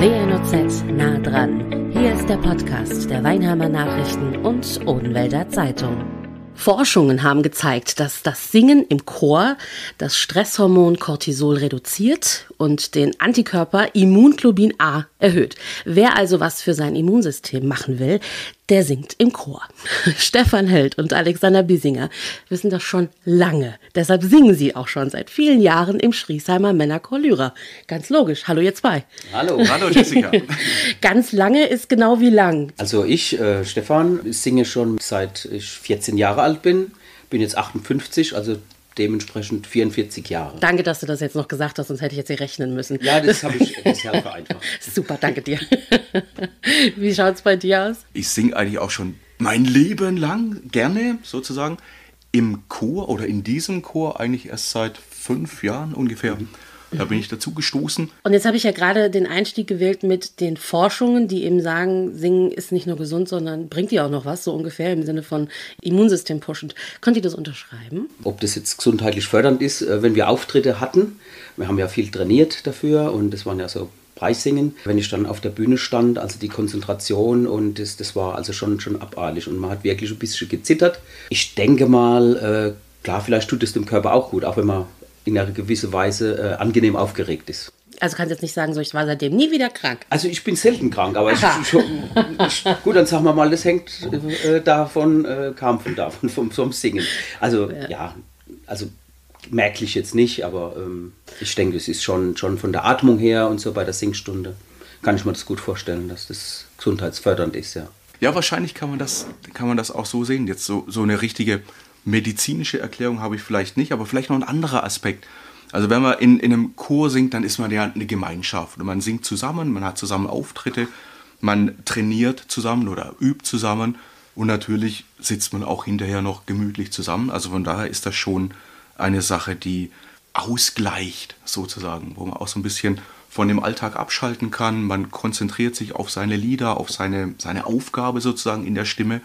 WNOZ nah dran. Hier ist der Podcast der Weinheimer Nachrichten und Odenwälder Zeitung. Forschungen haben gezeigt, dass das Singen im Chor das Stresshormon Cortisol reduziert und den Antikörper Immunglobulin A erhöht. Wer also was für sein Immunsystem machen will, der singt im Chor. Stefan Held und Alexander Biesinger wissen das schon lange. Deshalb singen sie auch schon seit vielen Jahren im Schriesheimer Männerchor Lyra. Ganz logisch. Hallo ihr zwei. Hallo, hallo Jessica. Ganz lange ist genau wie lang. Also ich, Stefan, singe schon seit ich 14 Jahre alt bin. Bin jetzt 58, also dementsprechend 44 Jahre. Danke, dass du das jetzt noch gesagt hast, sonst hätte ich jetzt hier rechnen müssen. Ja, das habe ich bisher vereinfacht. Super, danke dir. Wie schaut es bei dir aus? Ich singe eigentlich auch schon mein Leben lang, gerne sozusagen, im Chor oder in diesem Chor eigentlich erst seit 5 Jahren ungefähr. Mhm. Da bin ich dazu gestoßen. Und jetzt habe ich ja gerade den Einstieg gewählt mit den Forschungen, die eben sagen, Singen ist nicht nur gesund, sondern bringt dir auch noch was, so ungefähr im Sinne von Immunsystem pushend. Könnt ihr das unterschreiben? Ob das jetzt gesundheitlich fördernd ist, wenn wir Auftritte hatten, wir haben ja viel trainiert dafür und das waren ja so Preissingen. Wenn ich dann auf der Bühne stand, also die Konzentration und das war also schon abartig und man hat wirklich ein bisschen gezittert. Ich denke mal, klar, vielleicht tut es dem Körper auch gut, auch wenn man in einer gewissen Weise angenehm aufgeregt ist. Also kannst du jetzt nicht sagen, so ich war seitdem nie wieder krank? Also ich bin selten krank, aber gut, dann sagen wir mal, das hängt vom Singen. Also ja, also merke ich jetzt nicht, aber ich denke, es ist schon von der Atmung her und so bei der Singstunde, kann ich mir das gut vorstellen, dass das gesundheitsfördernd ist, ja. Ja, wahrscheinlich kann man das auch so sehen, jetzt so eine richtige medizinische Erklärung habe ich vielleicht nicht, aber vielleicht noch ein anderer Aspekt. Also wenn man in einem Chor singt, dann ist man ja eine Gemeinschaft. Und man singt zusammen, man hat zusammen Auftritte, man trainiert zusammen oder übt zusammen. Und natürlich sitzt man auch hinterher noch gemütlich zusammen. Also von daher ist das schon eine Sache, die ausgleicht sozusagen, wo man auch so ein bisschen von dem Alltag abschalten kann. Man konzentriert sich auf seine Lieder, auf seine Aufgabe sozusagen in der Stimme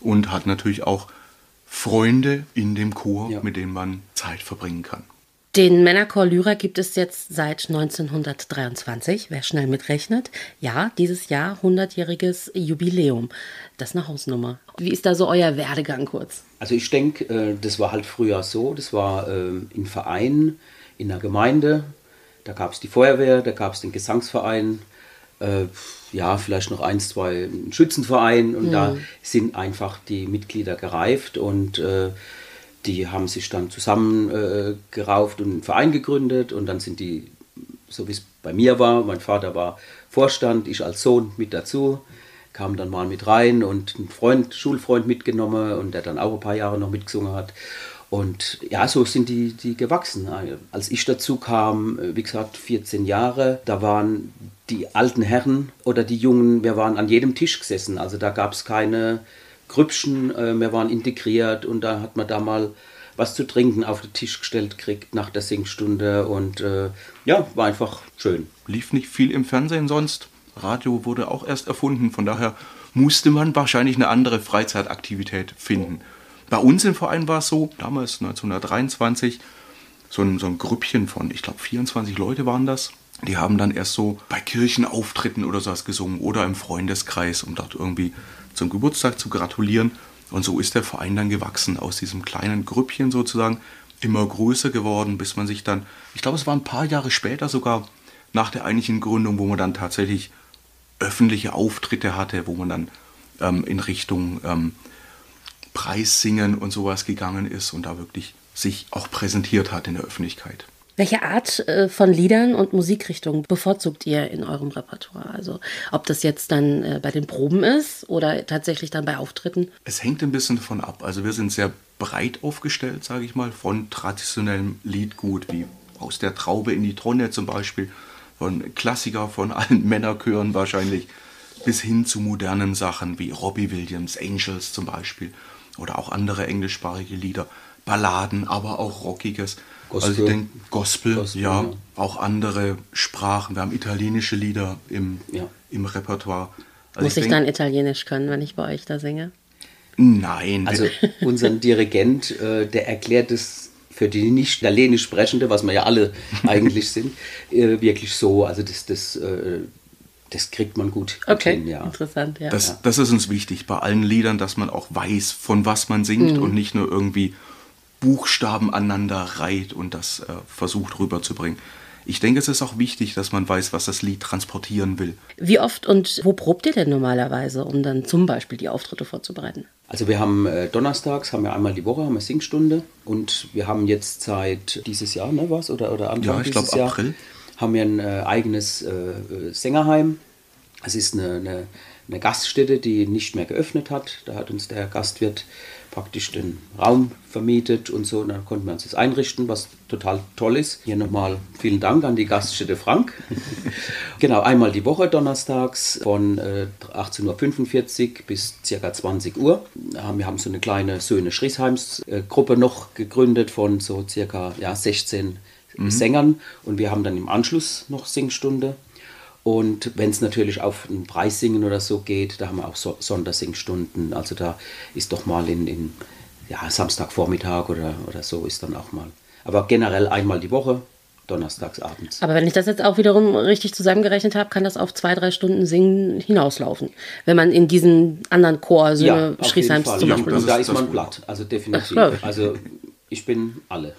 und hat natürlich auch Freunde in dem Chor, ja, mit denen man Zeit verbringen kann. Den Männerchor Lyra gibt es jetzt seit 1923, wer schnell mitrechnet. Ja, dieses Jahr 100-jähriges Jubiläum. Das ist eine Hausnummer. Wie ist da so euer Werdegang kurz? Also ich denke, das war halt früher so. Das war im Verein, in der Gemeinde. Da gab es die Feuerwehr, da gab es den Gesangsverein. Ja, vielleicht noch 1, 2 Schützenverein und da sind einfach die Mitglieder gereift und die haben sich dann zusammengerauft und einen Verein gegründet und dann sind die, so wie es bei mir war, mein Vater war Vorstand, ich als Sohn mit dazu, kam dann mal mit rein und einen Schulfreund mitgenommen und der dann auch ein paar Jahre noch mitgesungen hat. Und ja, so sind die gewachsen. Als ich dazu kam, wie gesagt, 14 Jahre, da waren die alten Herren oder die Jungen, wir waren an jedem Tisch gesessen. Also da gab es keine Grüppchen, wir waren integriert und da hat man da mal was zu trinken auf den Tisch gestellt kriegt nach der Singstunde und ja, war einfach schön. Lief nicht viel im Fernsehen sonst. Radio wurde auch erst erfunden, von daher musste man wahrscheinlich eine andere Freizeitaktivität finden. Bei uns im Verein war es so, damals 1923, so ein Grüppchen von, ich glaube, 24 Leute waren das. Die haben dann erst so bei Kirchenauftritten oder sowas gesungen oder im Freundeskreis, um dort irgendwie zum Geburtstag zu gratulieren. Und so ist der Verein dann gewachsen, aus diesem kleinen Grüppchen sozusagen, immer größer geworden, bis man sich dann, ich glaube, es war ein paar Jahre später sogar, nach der eigentlichen Gründung, wo man dann tatsächlich öffentliche Auftritte hatte, wo man dann in Richtung Preissingen und sowas gegangen ist und da wirklich sich auch präsentiert hat in der Öffentlichkeit. Welche Art von Liedern und Musikrichtungen bevorzugt ihr in eurem Repertoire? Also ob das jetzt dann bei den Proben ist oder tatsächlich dann bei Auftritten? Es hängt ein bisschen davon ab. Also wir sind sehr breit aufgestellt, sage ich mal, von traditionellem Liedgut, wie aus der Traube in die Tonne zum Beispiel, von Klassiker von allen Männerchören wahrscheinlich, bis hin zu modernen Sachen wie Robbie Williams, Angels zum Beispiel. Oder auch andere englischsprachige Lieder, Balladen, aber auch Rockiges. Gospel. Also ich denke, Gospel, ja, auch andere Sprachen. Wir haben italienische Lieder im Repertoire. Also muss ich dann Italienisch können, wenn ich bei euch da singe? Nein. Also unser Dirigent, der erklärt es für die nicht italienisch Sprechende, was wir ja alle eigentlich sind, wirklich so. Also das das kriegt man gut hin, ja. Interessant, ja. Das ist uns wichtig bei allen Liedern, dass man auch weiß, von was man singt und nicht nur irgendwie Buchstaben aneinander reiht und das versucht rüberzubringen. Ich denke, es ist auch wichtig, dass man weiß, was das Lied transportieren will. Wie oft und wo probt ihr denn normalerweise, um dann zum Beispiel die Auftritte vorzubereiten? Also wir haben donnerstags, haben wir einmal die Woche, haben wir Singstunde. Und wir haben jetzt seit dieses Jahr, ne, was? Oder Anfang dieses Jahr? Ja, ich glaube April. Haben wir ein eigenes Sängerheim. Es ist eine Gaststätte, die nicht mehr geöffnet hat. Da hat uns der Gastwirt praktisch den Raum vermietet und so. Und dann konnten wir uns das einrichten, was total toll ist. Hier nochmal vielen Dank an die Gaststätte Frank. Genau, einmal die Woche donnerstags von 18:45 Uhr bis ca. 20 Uhr. Wir haben so eine kleine Söhne Schriesheims Gruppe noch gegründet von so ca. 16 Sängern. Und wir haben dann im Anschluss noch Singstunde. Und wenn es natürlich auf ein Preissingen oder so geht, da haben wir auch Sondersingstunden. Also da ist doch mal Samstagvormittag oder so ist dann auch mal. Aber generell einmal die Woche, donnerstags abends. Aber wenn ich das jetzt auch wiederum richtig zusammengerechnet habe, kann das auf 2-3 Stunden Singen hinauslaufen. Wenn man in diesen anderen Chor, so eine Schriesheims zum Beispiel. Ja, da ist man platt, also definitiv. Also ich bin alle.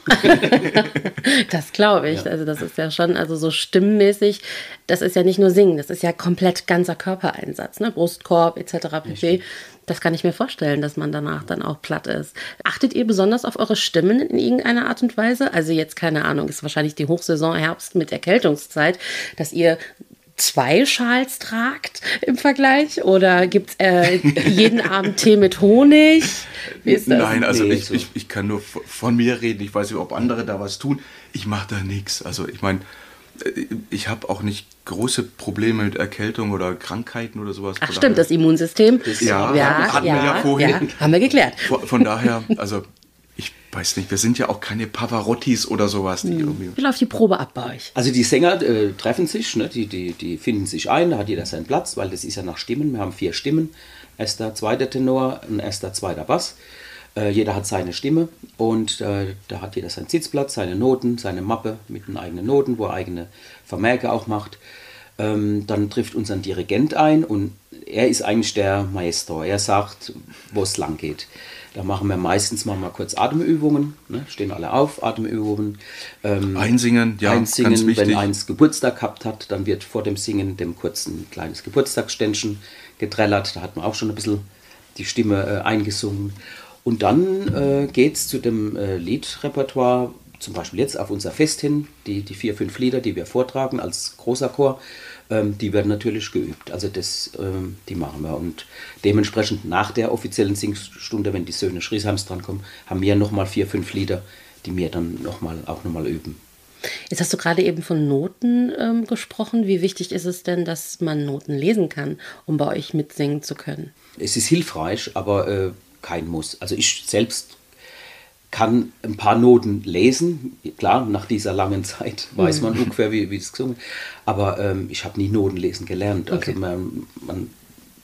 Das glaube ich. Ja. Also das ist ja schon, also so stimmmäßig, das ist ja nicht nur Singen, das ist ja komplett ganzer Körpereinsatz, ne? Brustkorb etc. pp. Das kann ich mir vorstellen, dass man danach dann auch platt ist. Achtet ihr besonders auf eure Stimmen in irgendeiner Art und Weise? Also jetzt, keine Ahnung, ist wahrscheinlich die Hochsaison Herbst mit Erkältungszeit, dass ihr 2 Schals tragt im Vergleich? Oder gibt es jeden Abend Tee mit Honig? Wie ist das? Nein, also ich kann nur von mir reden. Ich weiß nicht, ob andere da was tun. Ich mache da nichts. Also ich meine, ich habe auch nicht große Probleme mit Erkältung oder Krankheiten oder sowas. Ach stimmt, das Immunsystem. Hatten wir ja vorhin. Haben wir geklärt. Von daher, also ich weiß nicht, wir sind ja auch keine Pavarottis oder sowas. Wie läuft die Probe ab bei euch? Also die Sänger treffen sich, ne? die finden sich ein, da hat jeder seinen Platz, weil das ist ja nach Stimmen. Wir haben 4 Stimmen, erster, zweiter Tenor und erster, zweiter Bass. Jeder hat seine Stimme und da hat jeder seinen Sitzplatz, seine Noten, seine Mappe mit den eigenen Noten, wo er eigene Vermerke auch macht. Dann trifft uns ein Dirigent ein und er ist eigentlich der Maestro. Er sagt, wo es lang geht. Da machen wir meistens mal kurz Atemübungen, ne? Stehen alle auf, Atemübungen. Einsingen, ja, einsingen, ganz wichtig. Wenn eins Geburtstag gehabt hat, dann wird vor dem Singen dem kurzen kleines Geburtstagsständchen getrellert. Da hat man auch schon ein bisschen die Stimme eingesungen. Und dann geht es zu dem Liedrepertoire, zum Beispiel jetzt auf unser Fest hin, die 4, 5 Lieder, die wir vortragen als großer Chor. Die werden natürlich geübt, also das, die machen wir und dementsprechend nach der offiziellen Singstunde, wenn die Söhne Schriesheims drankommen, haben wir nochmal 4, 5 Lieder, die wir dann nochmal üben. Jetzt hast du gerade eben von Noten gesprochen. Wie wichtig ist es denn, dass man Noten lesen kann, um bei euch mitsingen zu können? Es ist hilfreich, aber kein Muss. Also ich selbst kann ein paar Noten lesen. Klar, nach dieser langen Zeit weiß man ungefähr, wie es gesungen wird. Aber ich habe nie Noten lesen gelernt. Okay. Also man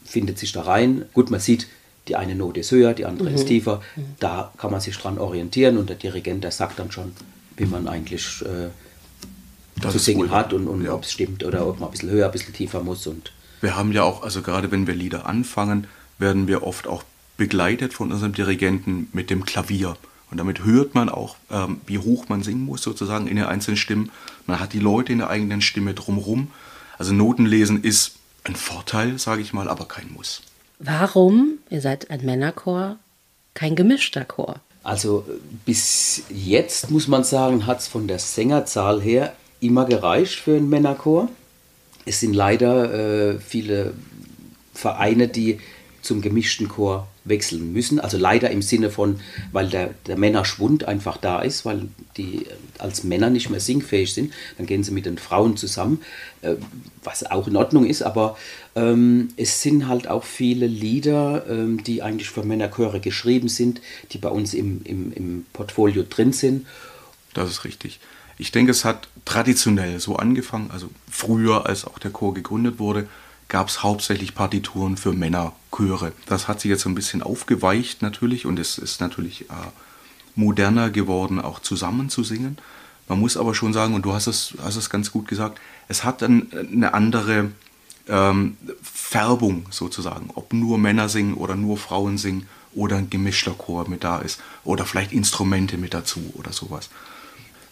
findet sich da rein. Gut, man sieht, die eine Note ist höher, die andere ist tiefer. Da kann man sich dran orientieren und der Dirigent, der sagt dann schon, wie man eigentlich zu singen hat und ob es stimmt oder ob man ein bisschen höher, ein bisschen tiefer muss. Und wir haben ja auch, also gerade wenn wir Lieder anfangen, werden wir oft auch begleitet von unserem Dirigenten mit dem Klavier. Und damit hört man auch, wie hoch man singen muss, sozusagen in den einzelnen Stimmen. Man hat die Leute in der eigenen Stimme drumherum. Also Notenlesen ist ein Vorteil, sage ich mal, aber kein Muss. Warum, ihr seid ein Männerchor, kein gemischter Chor? Also bis jetzt, muss man sagen, hat es von der Sängerzahl her immer gereicht für einen Männerchor. Es sind leider viele Vereine, die zum gemischten Chor wechseln müssen. Also leider im Sinne von, weil der Männerschwund einfach da ist, weil die als Männer nicht mehr singfähig sind. Dann gehen sie mit den Frauen zusammen, was auch in Ordnung ist. Aber es sind halt auch viele Lieder, die eigentlich für Männerchöre geschrieben sind, die bei uns im Portfolio drin sind. Das ist richtig. Ich denke, es hat traditionell so angefangen, also früher, als auch der Chor gegründet wurde, gab es hauptsächlich Partituren für Männerchöre. Das hat sich jetzt ein bisschen aufgeweicht natürlich und es ist natürlich moderner geworden, auch zusammen zu singen. Man muss aber schon sagen, und du hast es ganz gut gesagt, es hat eine andere Färbung sozusagen, ob nur Männer singen oder nur Frauen singen oder ein gemischter Chor mit da ist oder vielleicht Instrumente mit dazu oder sowas.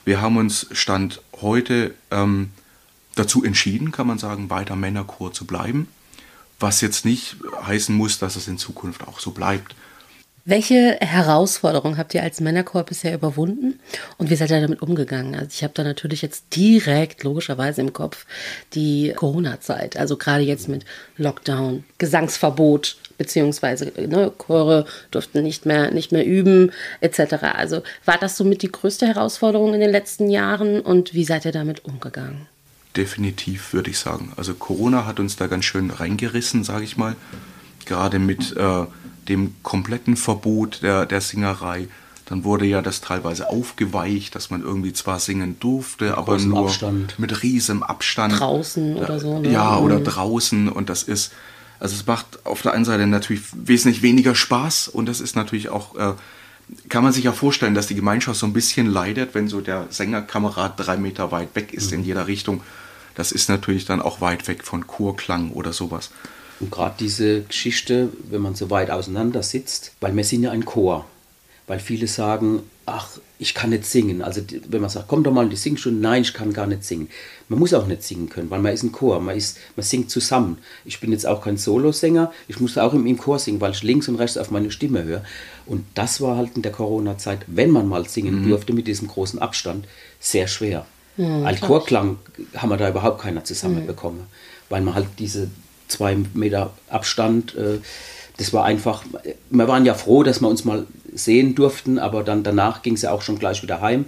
Wir haben uns Stand heute dazu entschieden, kann man sagen, weiter Männerchor zu bleiben, was jetzt nicht heißen muss, dass es in Zukunft auch so bleibt. Welche Herausforderung habt ihr als Männerchor bisher überwunden und wie seid ihr damit umgegangen? Also ich habe da natürlich jetzt direkt logischerweise im Kopf die Corona-Zeit, also gerade jetzt mit Lockdown, Gesangsverbot beziehungsweise Chöre durften nicht mehr üben etc. Also war das somit die größte Herausforderung in den letzten Jahren und wie seid ihr damit umgegangen? Definitiv, würde ich sagen. Also Corona hat uns da ganz schön reingerissen, sage ich mal, gerade mit dem kompletten Verbot der Singerei. Dann wurde ja das teilweise aufgeweicht, dass man irgendwie zwar singen durfte, aber nur Abstand. Mit riesem Abstand. Draußen oder so. Ne? Ja, oder draußen. Und das ist, also es macht auf der einen Seite natürlich wesentlich weniger Spaß und das ist natürlich auch, kann man sich ja vorstellen, dass die Gemeinschaft so ein bisschen leidet, wenn so der Sängerkamerad 3 Meter weit weg ist in jeder Richtung. Das ist natürlich dann auch weit weg von Chorklang oder sowas. Und gerade diese Geschichte, wenn man so weit auseinander sitzt, weil wir sind ja ein Chor, weil viele sagen, ach, ich kann nicht singen. Also wenn man sagt, komm doch mal in die Singstunde, nein, ich kann gar nicht singen. Man muss auch nicht singen können, weil man ist ein Chor, man singt zusammen. Ich bin jetzt auch kein Solosänger, ich muss auch im Chor singen, weil ich links und rechts auf meine Stimme höre. Und das war halt in der Corona-Zeit, wenn man mal singen durfte, mit diesem großen Abstand, sehr schwer. Mhm, als Chorklang haben wir da überhaupt keiner zusammenbekommen, weil man halt diese 2 Meter Abstand, das war einfach, wir waren ja froh, dass wir uns mal sehen durften, aber dann danach ging es ja auch schon gleich wieder heim.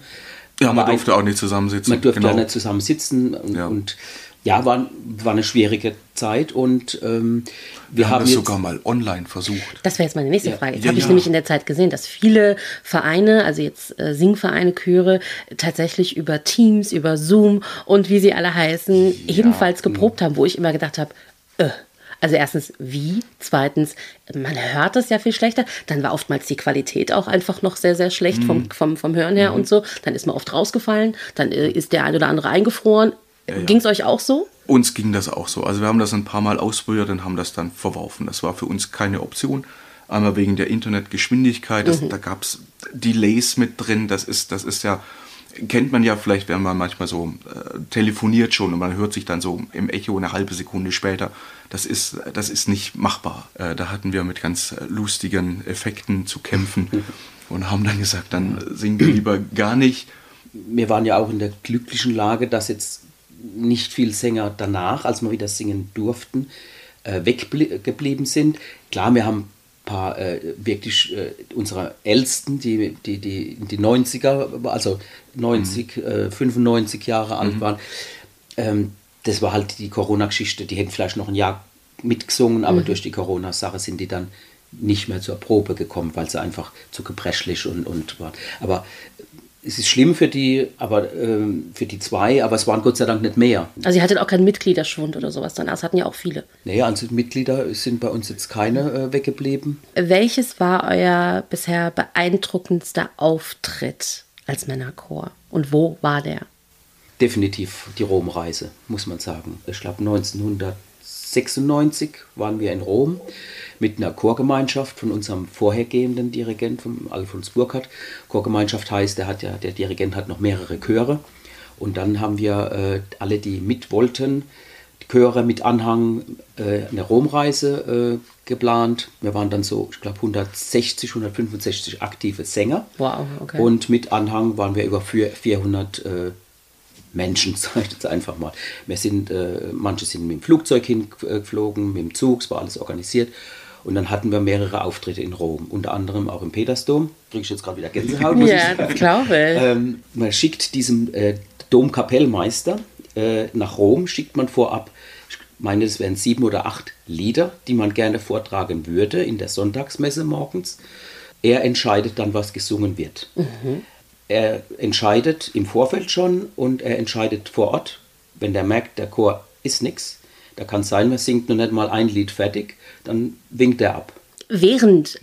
Ja, man durfte auch nicht zusammensitzen. Man durfte ja nicht zusammensitzen und ja, war eine schwierige Zeit und wir haben das sogar mal online versucht. Das wäre jetzt meine nächste Frage. Jetzt habe ich nämlich in der Zeit gesehen, dass viele Vereine, also jetzt Singvereine, Chöre, tatsächlich über Teams, über Zoom und wie sie alle heißen, ebenfalls geprobt haben, wo ich immer gedacht habe, also erstens, wie? Zweitens, man hört es ja viel schlechter. Dann war oftmals die Qualität auch einfach noch sehr, sehr schlecht vom Hören her und so. Dann ist man oft rausgefallen, dann ist der ein oder andere eingefroren. Ja, ja. Ging es euch auch so? Uns ging das auch so. Also wir haben das ein paar Mal ausprobiert und haben das dann verworfen. Das war für uns keine Option. Einmal wegen der Internetgeschwindigkeit, da gab es Delays mit drin. Das ist ja, kennt man ja vielleicht, wenn man manchmal so telefoniert schon und man hört sich dann so im Echo eine halbe Sekunde später. Das ist nicht machbar. Da hatten wir mit ganz lustigen Effekten zu kämpfen und haben dann gesagt, dann singen wir lieber gar nicht. Wir waren ja auch in der glücklichen Lage, dass jetzt nicht viele Sänger danach, als wir wieder singen durften, weggeblieben sind. Klar, wir haben paar wirklich unsere Ältesten, die 90er, also 95 Jahre alt waren. Das war halt die Corona-Geschichte. Die hätten vielleicht noch ein Jahr mitgesungen, aber durch die Corona-Sache sind die dann nicht mehr zur Probe gekommen, weil sie einfach zu gebrechlich und waren. Aber es ist schlimm für die 2, aber es waren Gott sei Dank nicht mehr. Also ihr hattet auch keinen Mitgliederschwund oder sowas dann? Das hatten ja auch viele. Naja, also Mitglieder sind bei uns jetzt keine weggeblieben. Welches war euer bisher beeindruckendster Auftritt als Männerchor? Und wo war der? Definitiv die Romreise, muss man sagen. Ich glaube 1996 waren wir in Rom mit einer Chorgemeinschaft von unserem vorhergehenden Dirigent, von Alfons Burkhardt. Chorgemeinschaft heißt, der Dirigent hat noch mehrere Chöre. Und dann haben wir alle, die mit wollten, die Chöre mit Anhang, eine Romreise geplant. Wir waren dann so, ich glaube, 160, 165 aktive Sänger. Wow, okay. Und mit Anhang waren wir über 400 Menschen, sage ich jetzt einfach mal. Wir sind, manche sind mit dem Flugzeug hingeflogen, mit dem Zug, es war alles organisiert. Und dann hatten wir mehrere Auftritte in Rom, unter anderem auch im Petersdom. Kriege ich jetzt gerade wieder Gänsehaut? Ja, das glaube ich. Man schickt diesem Domkapellmeister nach Rom, schickt man vorab, ich meine, es wären 7 oder 8 Lieder, die man gerne vortragen würde in der Sonntagsmesse morgens. Er entscheidet dann, was gesungen wird. Er entscheidet im Vorfeld schon und er entscheidet vor Ort, wenn der merkt, der Chor ist nichts. Da kann es sein, man singt noch nicht mal ein Lied fertig, dann winkt er ab. Während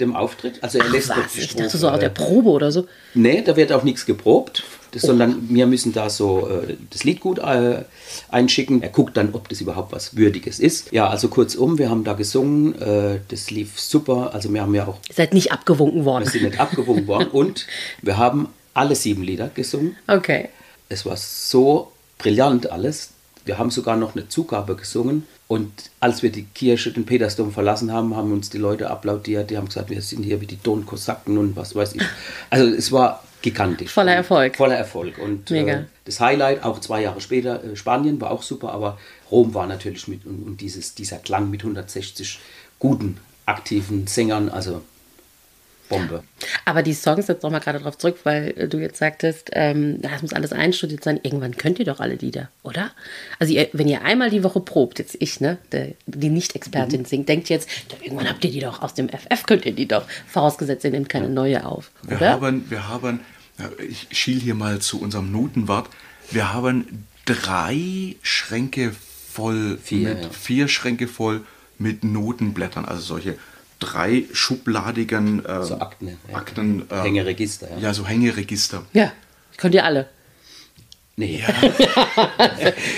dem Auftritt? Also er lässt was, ich dachte so auch der Probe oder so. Nee, da wird auch nichts geprobt, sondern wir müssen da so das Lied gut einschicken. Er guckt dann, ob das überhaupt was Würdiges ist. Ja, also kurzum, wir haben da gesungen, das lief super. Also wir haben ja auch... Ihr seid nicht abgewunken worden. Wir sind nicht abgewunken worden und wir haben alle 7 Lieder gesungen. Okay. Es war so brillant alles. Wir haben sogar noch eine Zugabe gesungen. Und als wir die Kirche, den Petersdom verlassen haben, haben uns die Leute applaudiert. Die haben gesagt, wir sind hier wie die Don-Kosaken und was weiß ich. Also es war gigantisch. Voller Erfolg. Voller Erfolg. Und mega. Das Highlight, auch 2 Jahre später, Spanien war auch super, aber Rom war natürlich mit und dieser Klang mit 160 guten, aktiven Sängern, also Bombe. Aber die Songs, jetzt nochmal gerade drauf zurück, weil du jetzt sagtest, das muss alles einstudiert sein. Irgendwann könnt ihr doch alle Lieder, oder? Also wenn ihr einmal die Woche probt, jetzt ich, ne, die Nicht-Expertin singt, denkt jetzt, irgendwann habt ihr die doch aus dem FF, könnt ihr die doch, vorausgesetzt, ihr nehmt keine neue auf, oder? Wir haben, ich schiel hier mal zu unserem Notenwart, wir haben 3 Schränke voll, 4 Schränke voll mit Notenblättern, also solche 3 schubladigen so Akten Hängeregister. Ja. Ja, so Hängeregister. Ja, könnt ihr alle? Nee. Ja.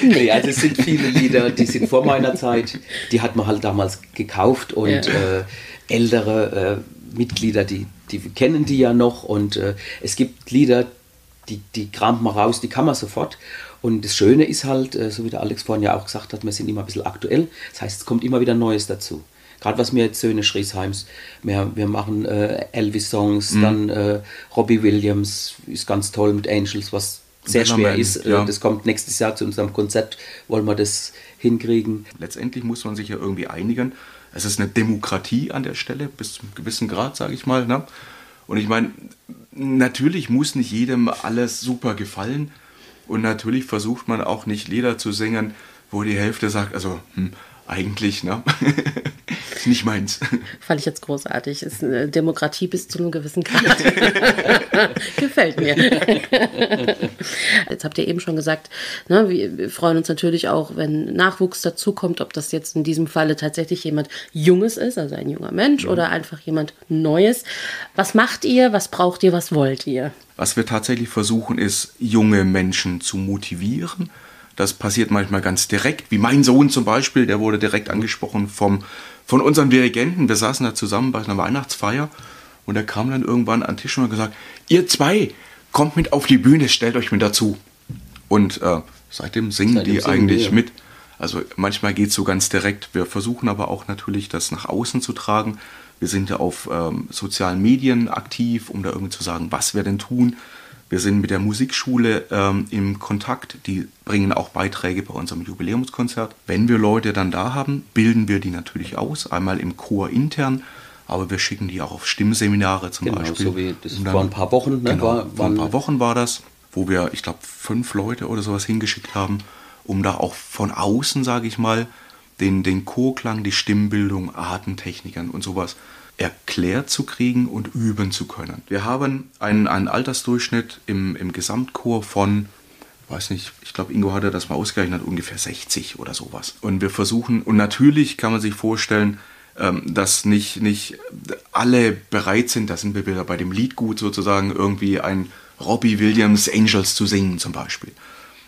Nee, also es sind viele Lieder, die sind vor meiner Zeit, die hat man halt damals gekauft und ältere Mitglieder, die kennen die ja noch und es gibt Lieder, die kramt man raus, die kann man sofort. Und das Schöne ist halt, so wie der Alex vorhin ja auch gesagt hat, wir sind immer ein bisschen aktuell, das heißt, es kommt immer wieder Neues dazu. Gerade was wir jetzt Söhne Schriesheims, wir machen Elvis-Songs, dann Robbie Williams ist ganz toll mit Angels, was sehr schwer ist. Ja. Das kommt nächstes Jahr zu unserem Konzert, wollen wir das hinkriegen. Letztendlich muss man sich ja irgendwie einigen. Es ist eine Demokratie an der Stelle, bis zu einem gewissen Grad, sage ich mal. Ne? Und ich meine, natürlich muss nicht jedem alles super gefallen. Und natürlich versucht man auch nicht Lieder zu singen, wo die Hälfte sagt, also... Eigentlich, ne? Ist nicht meins. Fand ich jetzt großartig. Ist eine Demokratie bis zu einem gewissen Grad. Gefällt mir. Jetzt habt ihr eben schon gesagt, ne, wir freuen uns natürlich auch, wenn Nachwuchs dazukommt, ob das jetzt in diesem Falle tatsächlich jemand Junges ist, also ein junger Mensch, oder einfach jemand Neues. Was macht ihr, was braucht ihr, was wollt ihr? Was wir tatsächlich versuchen, ist, junge Menschen zu motivieren. Das passiert manchmal ganz direkt, wie mein Sohn zum Beispiel, der wurde direkt angesprochen von unserem Dirigenten. Wir saßen da zusammen bei einer Weihnachtsfeier und er kam dann irgendwann an den Tisch und hat gesagt, ihr 2, kommt mit auf die Bühne, stellt euch mit dazu. Und seitdem singen die mit. Also manchmal geht es so ganz direkt. Wir versuchen aber auch natürlich, das nach außen zu tragen. Wir sind ja auf sozialen Medien aktiv, um da irgendwie zu sagen, was wir denn tun. Wir sind mit der Musikschule im Kontakt, die bringen auch Beiträge bei unserem Jubiläumskonzert. Wenn wir Leute dann da haben, bilden wir die natürlich aus, einmal im Chor intern, aber wir schicken die auch auf Stimmseminare zum Beispiel. So wie das dann, vor ein paar Wochen, ne? Vor ein paar Wochen war das, wo wir, ich glaube, 5 Leute oder sowas hingeschickt haben, um da auch von außen, sage ich mal, den Chorklang, die Stimmbildung, Atemtechnikern und sowas erklärt zu kriegen und üben zu können. Wir haben einen Altersdurchschnitt im Gesamtchor von, weiß nicht, ich glaube Ingo hatte das mal ausgerechnet, ungefähr 60 oder sowas. Und wir versuchen, und natürlich kann man sich vorstellen, dass nicht alle bereit sind, da sind wir wieder bei dem Liedgut sozusagen, irgendwie ein Robbie Williams Angels zu singen zum Beispiel.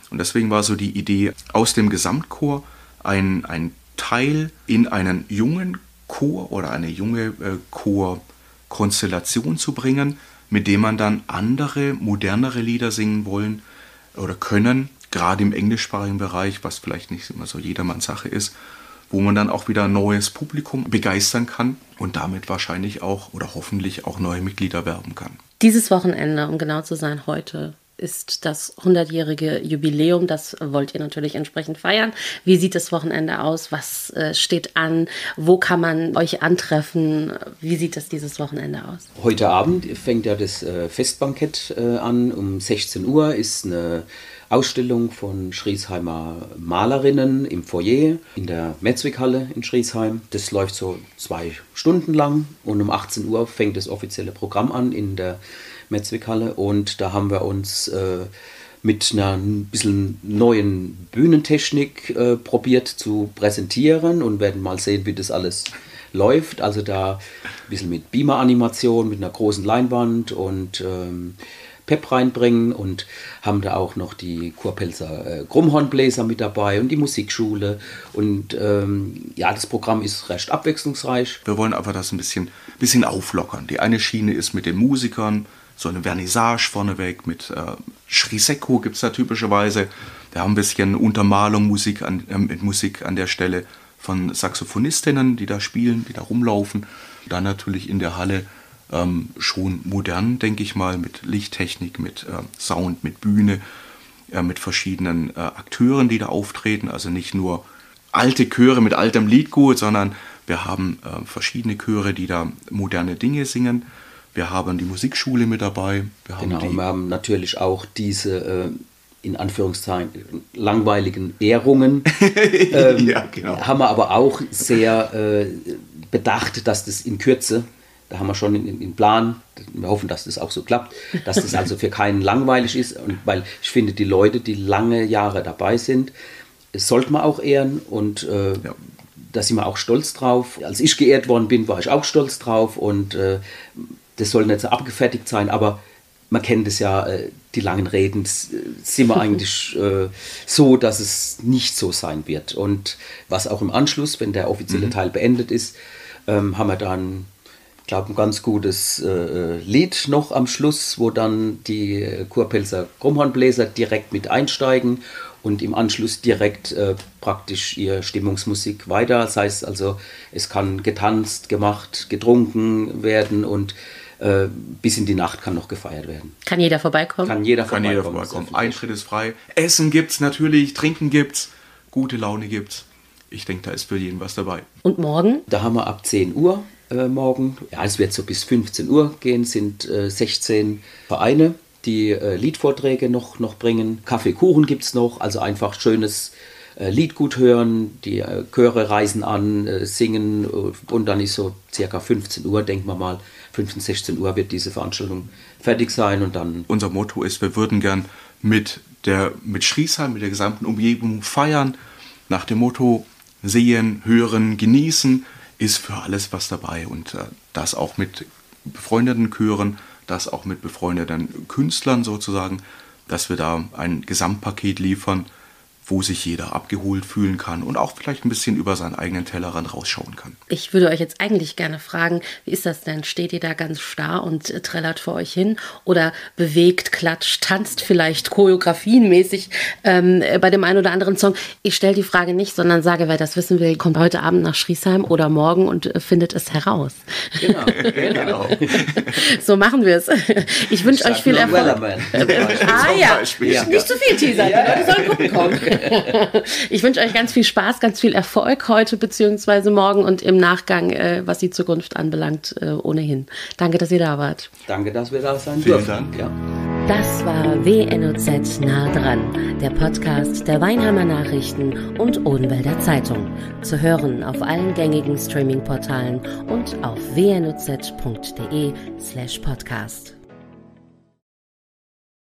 Und deswegen war so die Idee, aus dem Gesamtchor einen Teil in einen jungen Chor oder eine junge Chorkonstellation zu bringen, mit dem man dann andere, modernere Lieder singen wollen oder können, gerade im englischsprachigen Bereich, was vielleicht nicht immer so jedermanns Sache ist, wo man dann auch wieder ein neues Publikum begeistern kann und damit wahrscheinlich auch oder hoffentlich auch neue Mitglieder werben kann. Dieses Wochenende, um genau zu sein, heute ist das 100-jährige Jubiläum. Das wollt ihr natürlich entsprechend feiern. Wie sieht das Wochenende aus? Was steht an? Wo kann man euch antreffen? Wie sieht das dieses Wochenende aus? Heute Abend fängt ja das Festbankett an. Um 16 Uhr ist eine Ausstellung von Schriesheimer Malerinnen im Foyer in der Metzwickhalle in Schriesheim. Das läuft so 2 Stunden lang und um 18 Uhr fängt das offizielle Programm an in der Metzwickhalle und da haben wir uns mit einer ein bisschen neuen Bühnentechnik probiert zu präsentieren und werden mal sehen, wie das alles läuft. Also da ein bisschen mit Beamer-Animation, mit einer großen Leinwand und Pep reinbringen, und haben da auch noch die Kurpfälzer Krummhornbläser mit dabei und die Musikschule. Und ja, das Programm ist recht abwechslungsreich. Wir wollen einfach das ein bisschen auflockern. Die eine Schiene ist mit den Musikern, so eine Vernissage vorneweg mit Schriseko gibt es da typischerweise. Wir haben ein bisschen Untermalung mit Musik an der Stelle von Saxophonistinnen, die da spielen, die da rumlaufen. Dann natürlich in der Halle schon modern, denke ich mal, mit Lichttechnik, mit Sound, mit Bühne, mit verschiedenen Akteuren, die da auftreten. Also nicht nur alte Chöre mit altem Liedgut, sondern wir haben verschiedene Chöre, die da moderne Dinge singen. Wir haben die Musikschule mit dabei. Wir haben natürlich auch diese in Anführungszeichen langweiligen Ehrungen. Ja, genau. Haben wir aber auch sehr bedacht, dass das in Kürze, da haben wir schon einen Plan, wir hoffen, dass das auch so klappt, dass das also für keinen langweilig ist, und weil ich finde, die Leute, die lange Jahre dabei sind, das sollte man auch ehren, und ja, da sind wir auch stolz drauf. Als ich geehrt worden bin, war ich auch stolz drauf, und das soll nicht so abgefertigt sein, aber man kennt es ja, die langen Reden sind wir eigentlich so, dass es nicht so sein wird. Und was auch im Anschluss, wenn der offizielle Teil beendet ist, haben wir dann, ich glaube, ein ganz gutes Lied noch am Schluss, wo dann die Kurpfälzer Krummhornbläser direkt mit einsteigen und im Anschluss direkt praktisch ihre Stimmungsmusik weiter. Das heißt also, es kann getanzt, gemacht, getrunken werden, und bis in die Nacht kann noch gefeiert werden. Kann jeder vorbeikommen? Kann jeder vorbeikommen. Eintritt ist frei. Essen gibt's natürlich, Trinken gibt's, gute Laune gibt's. Ich denke, da ist für jeden was dabei. Und morgen? Da haben wir ab 10 Uhr. Morgen. Ja, es wird so bis 15 Uhr gehen, sind 16 Vereine, die Liedvorträge noch bringen. Kaffeekuchen gibt es noch, also einfach schönes Liedgut hören. Die Chöre reisen an, singen, und dann ist so circa 15 Uhr, denken wir mal, 15, 16 Uhr wird diese Veranstaltung fertig sein, und dann... Unser Motto ist, wir würden gern mit Schriesheim, mit der gesamten Umgebung feiern, nach dem Motto sehen, hören, genießen. Ist für alles was dabei, und das auch mit befreundeten Chören, das auch mit befreundeten Künstlern sozusagen, dass wir da ein Gesamtpaket liefern, wo sich jeder abgeholt fühlen kann und auch vielleicht ein bisschen über seinen eigenen Tellerrand rausschauen kann. Ich würde euch jetzt eigentlich gerne fragen, wie ist das denn? Steht ihr da ganz starr und trällert vor euch hin, oder bewegt, klatscht, tanzt vielleicht choreografienmäßig bei dem einen oder anderen Song? Ich stelle die Frage nicht, sondern sage, wer das wissen will, kommt heute Abend nach Schriesheim oder morgen und findet es heraus. Genau, genau. So machen wir es. Ich wünsche euch viel Erfolg. Ja, nicht zu viel Teaser, ja. Die Leute sollen gucken kommen. Ich wünsche euch ganz viel Spaß, ganz viel Erfolg heute bzw. morgen und im Nachgang, was die Zukunft anbelangt, ohnehin. Danke, dass ihr da wart. Danke, dass wir da sein durften. Vielen Dank. Ja. Das war WNOZ nah dran, der Podcast der Weinheimer Nachrichten und Odenwälder Zeitung. Zu hören auf allen gängigen Streaming-Portalen und auf wnoz.de/podcast.